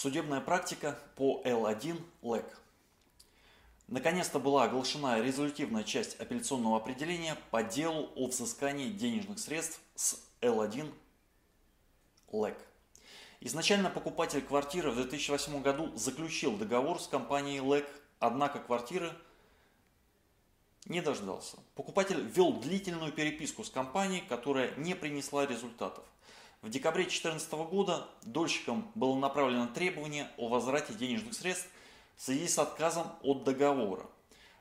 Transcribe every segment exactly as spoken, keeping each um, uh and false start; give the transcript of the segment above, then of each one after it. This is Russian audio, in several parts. Судебная практика по Л один ЛЭК. Наконец-то была оглашена резолютивная часть апелляционного определения по делу о взыскании денежных средств с Л один ЛЭК. Изначально покупатель квартиры в две тысячи восьмом году заключил договор с компанией ЛЭК, однако квартиры не дождался. Покупатель вел длительную переписку с компанией, которая не принесла результатов. В декабре две тысячи четырнадцатого года дольщикам было направлено требование о возврате денежных средств в связи с отказом от договора.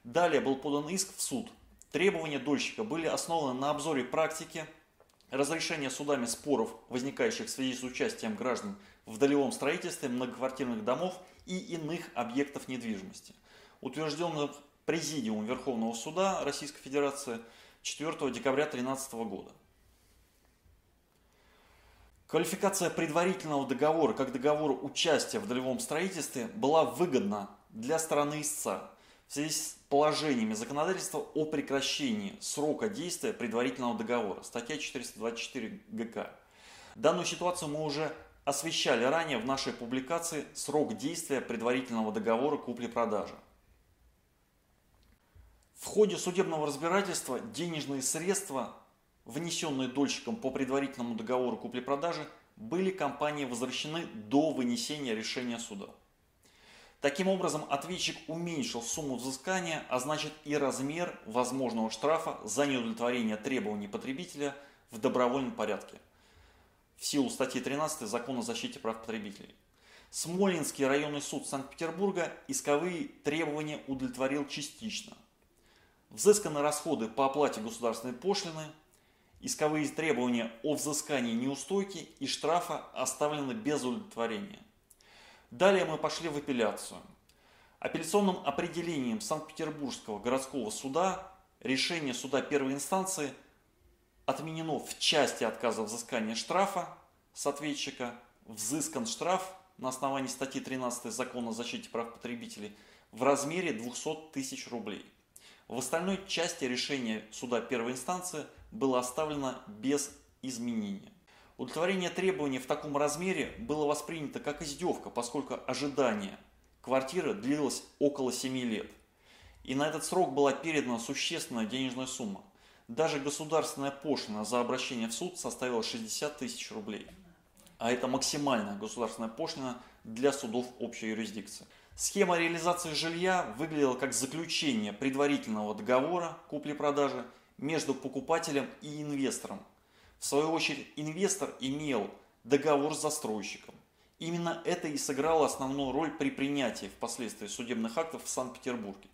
Далее был подан иск в суд. Требования дольщика были основаны на обзоре практики, разрешения судами споров, возникающих в связи с участием граждан в долевом строительстве многоквартирных домов и иных объектов недвижимости, утвержденных Президиумом Верховного Суда Российской Федерации четвёртого декабря две тысячи тринадцатого года. Квалификация предварительного договора как договора участия в долевом строительстве была выгодна для стороны истца в связи с положениями законодательства о прекращении срока действия предварительного договора, статья четыреста двадцать четыре ГК. Данную ситуацию мы уже освещали ранее в нашей публикации «Срок действия предварительного договора купли-продажи». В ходе судебного разбирательства денежные средства, внесенные дольщиком по предварительному договору купли-продажи, были компании возвращены до вынесения решения суда. Таким образом, ответчик уменьшил сумму взыскания, а значит и размер возможного штрафа за неудовлетворение требований потребителя в добровольном порядке в силу статьи тринадцатой Закона о защите прав потребителей. Смольнинский районный суд Санкт-Петербурга исковые требования удовлетворил частично. Взысканы расходы по оплате государственной пошлины, исковые требования о взыскании неустойки и штрафа оставлены без удовлетворения. Далее мы пошли в апелляцию. Апелляционным определением Санкт-Петербургского городского суда решение суда первой инстанции отменено в части отказа взыскания штрафа с ответчика, взыскан штраф на основании статьи тринадцатой Закона о защите прав потребителей в размере двухсот тысяч рублей. В остальной части решение суда первой инстанции было оставлено без изменения. Удовлетворение требований в таком размере было воспринято как издевка, поскольку ожидание квартиры длилось около семи лет. И на этот срок была передана существенная денежная сумма. Даже государственная пошлина за обращение в суд составила шестьдесят тысяч рублей. А это максимальная государственная пошлина для судов общей юрисдикции. Схема реализации жилья выглядела как заключение предварительного договора купли-продажи между покупателем и инвестором. В свою очередь, инвестор имел договор с застройщиком. Именно это и сыграло основную роль при принятии впоследствии судебных актов в Санкт-Петербурге.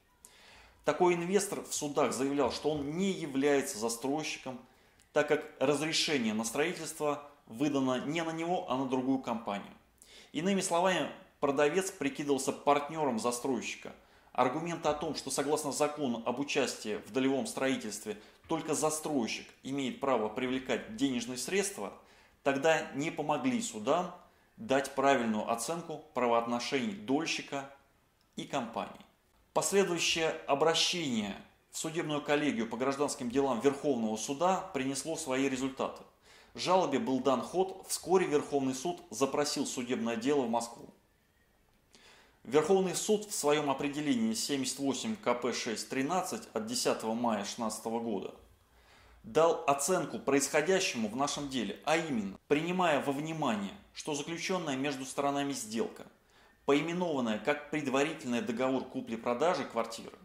Такой инвестор в судах заявлял, что он не является застройщиком, так как разрешение на строительство выдано не на него, а на другую компанию. Иными словами, продавец прикидывался партнером застройщика. Аргументы о том, что согласно закону об участии в долевом строительстве только застройщик имеет право привлекать денежные средства, тогда не помогли судам дать правильную оценку правоотношений дольщика и компании. Последующее обращение в судебную коллегию по гражданским делам Верховного суда принесло свои результаты. Жалобе был дан ход, вскоре Верховный суд запросил судебное дело в Москву. Верховный суд в своем определении семьдесят восемь КП шесть тринадцать от десятого мая две тысячи шестнадцатого года дал оценку происходящему в нашем деле, а именно, принимая во внимание, что заключенная между сторонами сделка, поименованная как предварительный договор купли-продажи квартиры,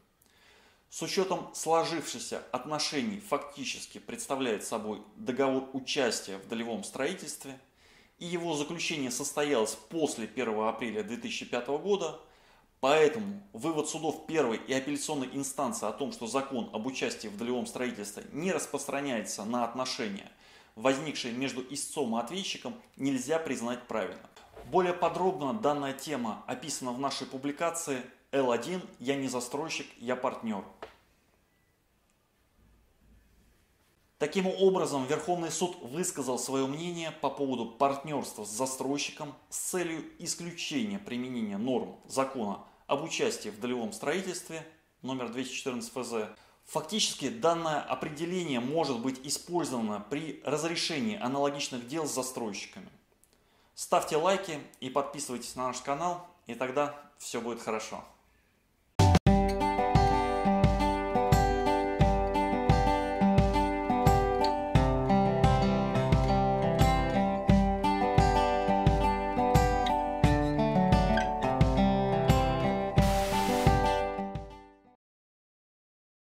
с учетом сложившихся отношений фактически представляет собой договор участия в долевом строительстве, и его заключение состоялось после первого апреля две тысячи пятого года, поэтому вывод судов первой и апелляционной инстанции о том, что закон об участии в долевом строительстве не распространяется на отношения, возникшие между истцом и ответчиком, нельзя признать правильным. Более подробно данная тема описана в нашей публикации «Л один. Я не застройщик, я партнер». Таким образом, Верховный суд высказал свое мнение по поводу партнерства с застройщиком с целью исключения применения норм закона об участии в долевом строительстве номер двести четырнадцать эф зэ. Фактически, данное определение может быть использовано при разрешении аналогичных дел с застройщиками. Ставьте лайки и подписывайтесь на наш канал, и тогда все будет хорошо.